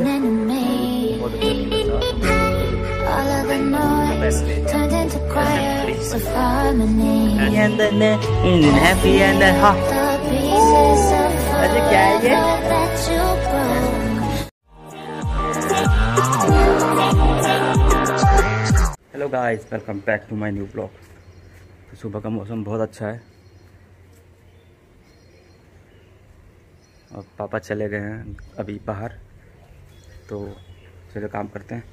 अच्छा क्या है ये? Hello guys, welcome back to my new vlog. सुबह का मौसम बहुत अच्छा है और पापा चले गए हैं अभी बाहर, तो चलो काम करते हैं।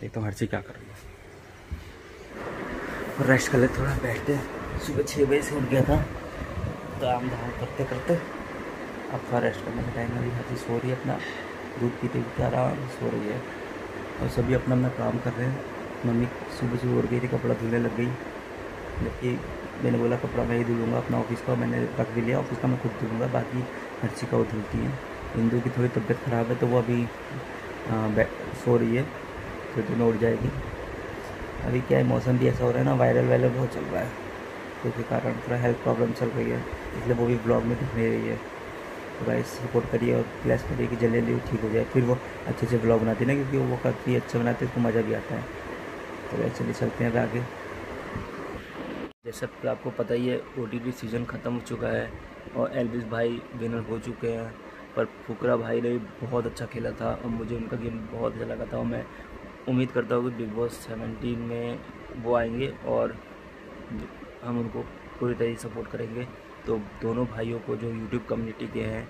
देखता हूँ हर्षी क्या कर रही है। रेस्ट कर ले, थोड़ा बैठते। सुबह 6 बजे से उठ गया था, काम धाम करते करते अब थोड़ा रेस्ट करने का टाइम। अभी हर्षी सो रही है, अपना दूध पीते पीते आराम सो रही है और सभी अपना अपना काम कर रहे हैं। मम्मी सुबह सुबह उठ गई थी, कपड़ा धुलने लग गई, जबकि मैंने बोला कपड़ा मैं ही धुलूँगा। अपना ऑफिस का मैंने रख भी लिया, ऑफिस का मैं खुद धुलूँगा, बाकी हर्षी का वो धुलती है। इंदू की थोड़ी तबीयत ख़राब है तो वो अभी सो रही है, तो दोनों उठ जाएगी। अभी क्या है, मौसम भी ऐसा हो रहा है ना, वायरल बहुत चल रहा है, तो उसके कारण थोड़ा हेल्थ प्रॉब्लम चल रही है, इसलिए वो भी ब्लॉग में दिख नहीं रही है। तो गाइस सपोर्ट करिए और प्लेस करिए कि जल्दी जल्दी ठीक हो जाए, फिर वो अच्छे से ब्लॉग बनाती है ना, क्योंकि वो काफ़ी अच्छा बनाते हैं, उसको मज़ा भी आता है। तो गाइस चलिए चलते हैं आगे। जैसा कि आपको पता ही है, OTT सीज़न ख़त्म हो चुका है और एल्विश भाई विनर हो चुके हैं, पर फुकरा भाई ने बहुत अच्छा खेला था और मुझे उनका गेम बहुत अच्छा लगा था। और मैं उम्मीद करता हूँ कि Big Boss 17 में वो आएंगे और हम उनको पूरी तरह से सपोर्ट करेंगे। तो दोनों भाइयों को, जो YouTube कम्युनिटी के हैं,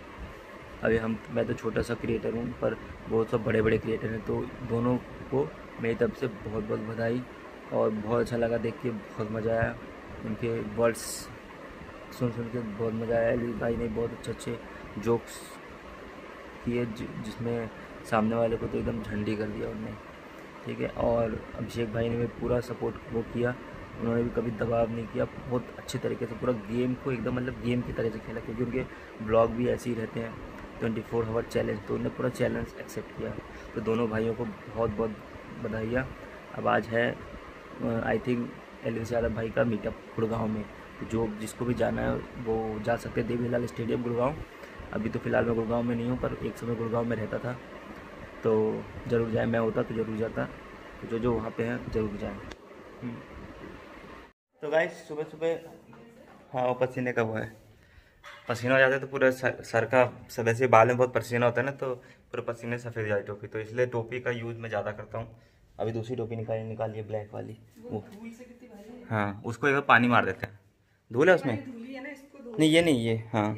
अभी मैं तो छोटा सा क्रिएटर हूँ, पर वो सब बड़े बड़े क्रिएटर हैं, तो दोनों को मेरी तरफ से बहुत बहुत बधाई। और बहुत अच्छा लगा देख के, बहुत मज़ा आया, उनके वर्ड्स सुन के बहुत मज़ा आया। एल्विश भाई ने बहुत अच्छे जोक्स किए, जिसमें सामने वाले को तो एकदम झंडी कर दिया उन्होंने, ठीक है। और अभिषेक भाई ने भी पूरा सपोर्ट वो किया, उन्होंने भी कभी दबाव नहीं किया, बहुत अच्छे तरीके से पूरा गेम को एकदम मतलब गेम की तरह से खेला, क्योंकि उनके ब्लॉग भी ऐसे ही रहते हैं 24 आवर चैलेंज, तो उन्होंने पूरा चैलेंज एक्सेप्ट किया। तो दोनों भाइयों को बहुत बहुत बधाइयाँ। अब आज है आई थिंक एल्विश यादव भाई का मीटअप गुड़गांव में, तो जो जिसको भी जाना है वो जा सकते हैं। देवीलाल स्टेडियम गुड़गांव। अभी तो फ़िलहाल मैं गुड़गांव में नहीं हूँ, पर एक समय गुड़गांव में रहता था, तो ज़रूर जाए, मैं होता तो ज़रूर जाता। तो जो जो वहाँ पे हैं ज़रूर जाए। तो गाइस सुबह सुबह हाँ, पसीने का हुआ है, पसीना हो जाता है तो पूरा सर का, सब ऐसे बाल में बहुत पसीना होता है ना, तो पूरे पसीने सफ़ेद जाए टोपी, तो इसलिए टोपी का यूज़ मैं ज़्यादा करता हूँ। अभी दूसरी टोपी निकाली है, ब्लैक वाली वो, हाँ उसको एक बार पानी मार देते हैं। धूल है उसमें? नहीं ये नहीं, ये हाँ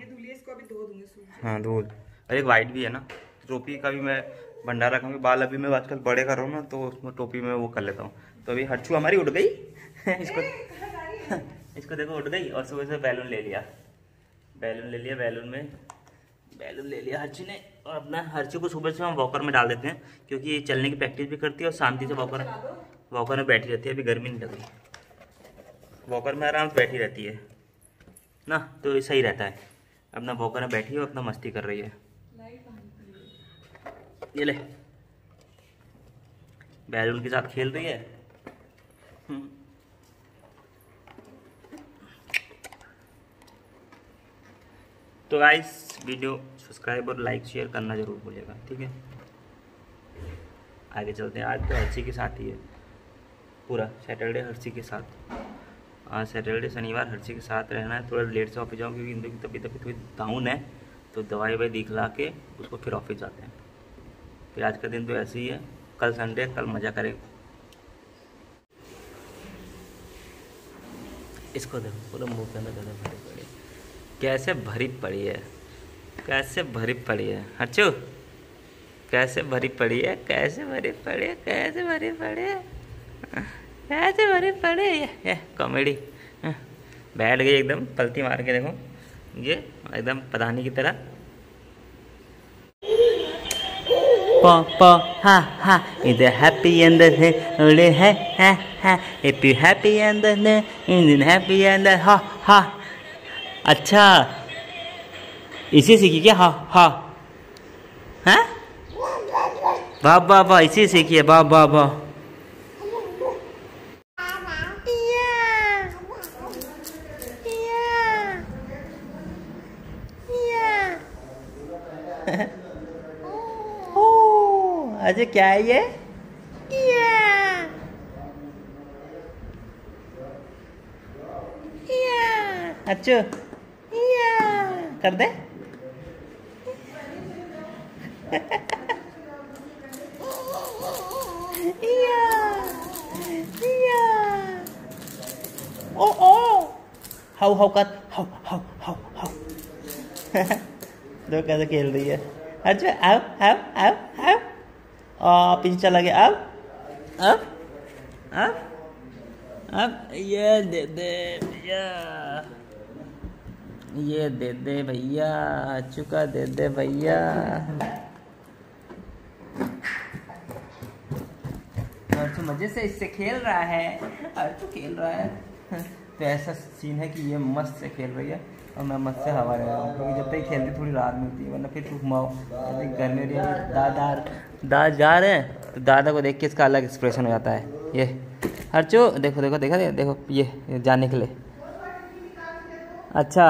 हाँ धूल। और एक वाइट भी है ना, टोपी का भी मैं भंडारा रखूँगी। बाल अभी मैं आजकल बड़े कर रहा हूँ ना, तो उसमें टोपी में वो कर लेता हूँ। तो अभी हर्षू हमारी उठ गई इसको देखो उठ गई। और सुबह से बैलून ले लिया, बैलून ले लिया हर्षू ने। और अपना हर्षू को सुबह से हम वॉकर में डाल देते हैं, क्योंकि ये चलने की प्रैक्टिस भी करती है और शांति से वॉकर में बैठी रहती है। अभी गर्मी नहीं लगी, वॉकर में आराम से बैठी रहती है ना, तो ये सही रहता है। अपना वॉकर में बैठी है, अपना मस्ती कर रही है। ये ले बैलून के साथ खेल रही है। तो गाइस वीडियो सब्सक्राइब और लाइक शेयर करना जरूर भूलिएगा, ठीक है। आगे चलते हैं। आज तो हर्षी के साथ ही है पूरा सैटरडे, हर्षी के साथ। आज सैटरडे शनिवार हर्षी के साथ रहना है। थोड़ा लेट से ऑफिस जाऊँ, क्योंकि इंदू की तबीयत थोड़ी डाउन है, तो दवाई ववाई दिखला के उसको फिर ऑफिस जाते हैं। फिर आज का दिन तो ऐसे ही है। कल संडे, कल मज़ा करेंगे। इसको देखो, पूरा मुँह के अंदर गंदे भरी पड़ी, कैसे भरी पड़ी है, कैसे भरी पड़ी है हर्षू, कैसे भरी पड़ी है, कैसे भरी पड़ी है, कैसे भरी पड़ी है, ऐसे भरे पड़े। ये कॉमेडी बैठ गई एकदम, पलटी मार के देखो, ये एकदम पधानी की तरह पो हा हा। इधर हैप्पी एंड है उड़े है हा हा, इफ यू हैप्पी एंड है इन हैप्पी एंड हा हा। अच्छा इसी सीखी क्या? हा हा हैं, वाह वाह वाह, इसी सीखिए, वाह वाह वाह। अच्छा क्या है ये? अच्छू कर दे। ओ ओ हाउ हाउ कर हाउ हाउ हाउ हाउ दो कैसे खेल रही है। अच्छा आओ आओ आओ आओ और पीछे चला गया। अब ये दे दे भैया, ये दे दे भैया, चुका दे दे भैया। और तू मजे से इससे खेल रहा है, और तू खेल रहा है तो ऐसा सीन है कि ये मस्त से खेल रही है और मैं मस्त से हवा रहा हूँ, क्योंकि जब तक खेलती थोड़ी राहत मिलती है, वरना फिर तू घुमाओ। घर में दादा दादा जा रहे हैं तो दादा को देख के इसका अलग एक्सप्रेशन हो जाता है। ये हर्चो देखो देखो देखा देखो ये जाने के लिए। अच्छा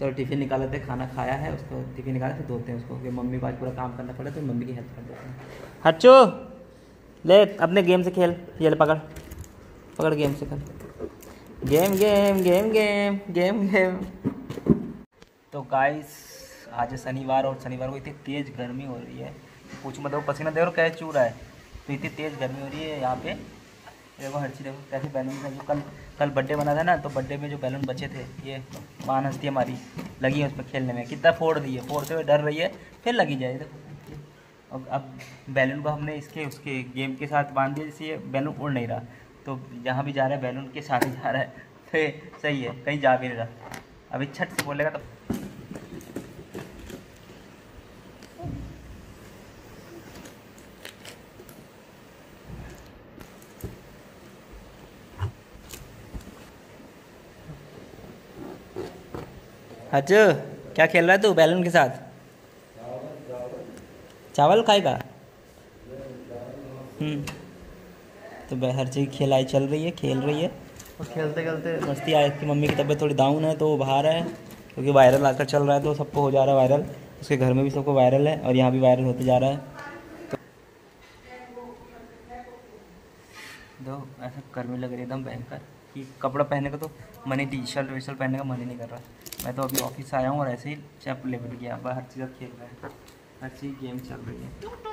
चलो टिफ़िन निकाल लेते हैं, खाना खाया है उसको टिफ़िन निकाल के धोते हैं उसको, क्योंकि मम्मी को आज पूरा काम करना पड़ा तो मम्मी की हेल्प कर देते हैं। हर्चो ले अपने गेम से खेल, ये ले पकड़ पकड़ गेम से खेल, game game game game game game. तो गाइस आज शनिवार और शनिवार को इतनी तेज़ गर्मी हो रही है पूछ मत, देखो पसीना देखो कैसे चू रहा है, तो इतनी तेज़ गर्मी हो रही है यहाँ पे। देखो हर चीज़ देखो कैसे बैलून है, जो कल बर्थडे बना था ना, तो बर्थडे में जो बैलून बचे थे ये मान हंसती हमारी लगी है उस पर खेलने में, कितना फोड़ दी है, फोड़ते हुए डर रही है फिर लगी जाए। देखो और अब बैलून को हमने इसके उसके गेम के साथ बांध दिया, जैसे ये बैलून उड़ नहीं रहा, तो जहाँ भी जा रहा है बैलून के साथ ही जा रहा है, फिर सही है कहीं जा भी नहीं रहा। अभी छट से बोलेगा तो हर्चो क्या खेल रहा है तू बैलून के साथ? चावल खाएगा। तो हर चीज़ खिलाई चल रही है, खेल रही है और खेलते खेलते मस्ती आए। कि मम्मी की तबीयत थोड़ी डाउन है तो वो बाहर है, क्योंकि वायरल आकर चल रहा है तो सबको हो जा रहा है वायरल, उसके घर में भी सबको वायरल है और यहाँ भी वायरल होते जा रहा है। तो ऐसा गर्मी लग रही है एकदम भयंकर कि कपड़ा पहनने का तो मन ही, टी शर्ट वी शर्ट पहनने का मन ही नहीं कर रहा। मैं तो अभी ऑफिस आया हूँ और ऐसे ही चैप लेवल गया, हर चीज़ खेल रहा है, हर चीज़ गेम चल रही है।